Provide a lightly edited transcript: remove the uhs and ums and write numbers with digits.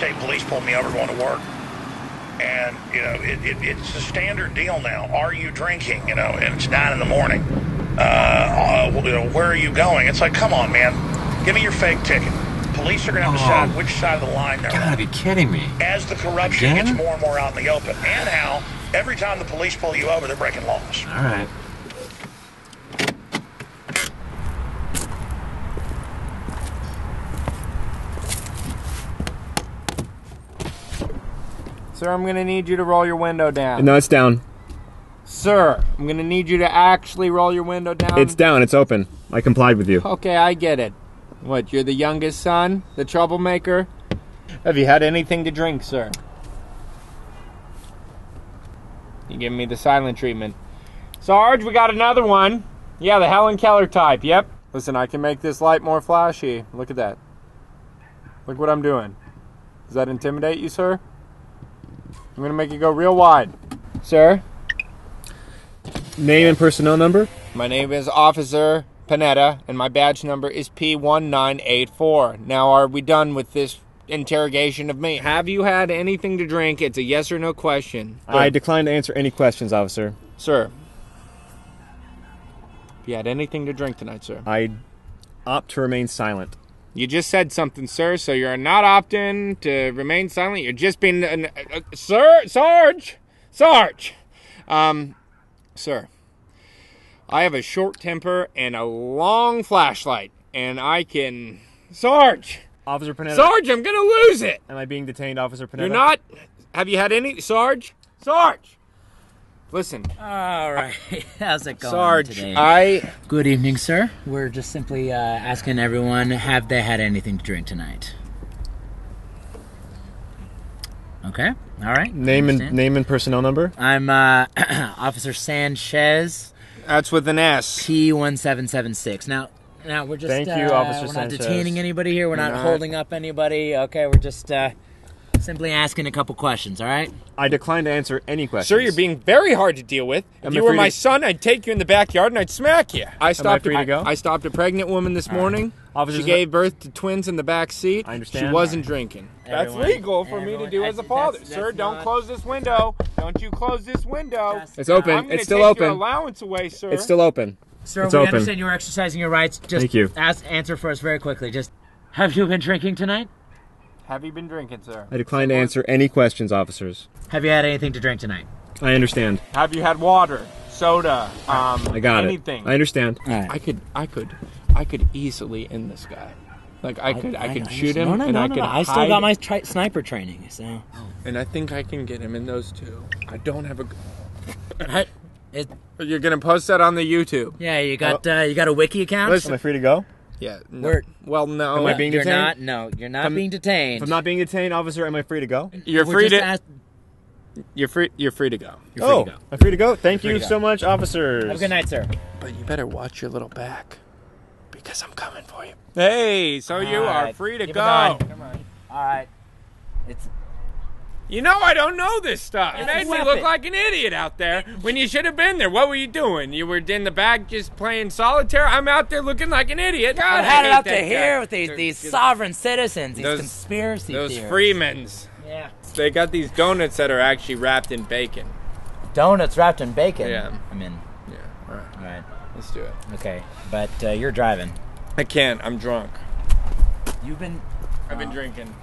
state police pulled me over going to work. And, you know, it's a standard deal now. Are you drinking? You know, and it's 9 in the morning. You know, where are you going? It's like, come on, man. Give me your fake ticket. Police are going to have to decide which side of the line they're on. You gotta be kidding me. As the corruption gets more and more out in the open. And how every time the police pull you over, they're breaking laws. All right. Sir, I'm going to need you to roll your window down. No, it's down. Sir, I'm going to need you to actually roll your window down. It's down. It's open. I complied with you. Okay, I get it. What, you're the youngest son? The troublemaker? Have you had anything to drink, sir? You give me the silent treatment. Sarge, we got another one. Yeah, the Helen Keller type, yep. Listen, I can make this light more flashy. Look at that. Look what I'm doing. Does that intimidate you, sir? I'm gonna make it go real wide. Sir? Name and personnel number? My name is Officer Panetta, and my badge number is P1984. Now, are we done with this interrogation of me? Have you had anything to drink? It's a yes or no question. I decline to answer any questions, officer. Sir? Have you had anything to drink tonight, sir? I opt to remain silent. You just said something, sir, so you're not opting to remain silent. You're just being... sir, Sarge! Sarge! Sir, I have a short temper and a long flashlight, and I can... Sarge! Officer Panetta. Sarge, I'm going to lose it! Am I being detained, Officer Panetta? You're not... Have you had any... Sarge? Sarge! Listen. All right. How's it going today? Sarge, Good evening, sir. We're just simply asking everyone, have they had anything to drink tonight? Okay. All right. Name and personnel number? I'm Officer Sanchez. That's with an S. P1776. Now we're just... Thank you, Officer Sanchez. We're not detaining anybody here. We're not holding up anybody. Okay, we're just... simply asking a couple questions, all right? I decline to answer any questions. Sir, you're being very hard to deal with. If you were my son, I'd take you in the backyard and I'd smack you. I stopped a pregnant woman this morning. She gave birth to twins in the back seat. I understand. She wasn't drinking. That's legal for me to do as a father. Sir, don't close this window. Don't you close this window. It's open. It's still open. I'm going to take your allowance away, sir. It's still open. Sir, we understand you're exercising your rights. Just thank you. Answer for us very quickly. Just, have you been drinking tonight? Have you been drinking, sir? I decline to answer any questions, officers. Have you had anything to drink tonight? I understand. Have you had water, soda, I got anything? I understand. Right. I could easily end this guy. Like I could shoot him, I still got my sniper training, so. And I think I can get him in those two. I don't have a. You're gonna post that on the YouTube. Yeah, you got a wiki account. Listen, am I free to go? Yeah. No. No. Am I being detained? You're not being detained. If I'm not being detained, officer, am I free to go? You're free to go. You're free to go. I'm free to go? Thank you so much, officers. Have a good night, sir. But you better watch your little back, because I'm coming for you. Hey, so you are free to go. Come on. All right. It's... You know I don't know this stuff. You made me look like an idiot out there when you should have been there. What were you doing? You were in the back just playing solitaire? I'm out there looking like an idiot. God, I had it up to here with these sovereign citizens, these conspiracy theories. Those Freemans. Yeah. They got these donuts that are actually wrapped in bacon. Donuts wrapped in bacon? Yeah. I'm in. Yeah, all right. All right. Let's do it. Okay, but you're driving. I can't. I'm drunk. I've been drinking.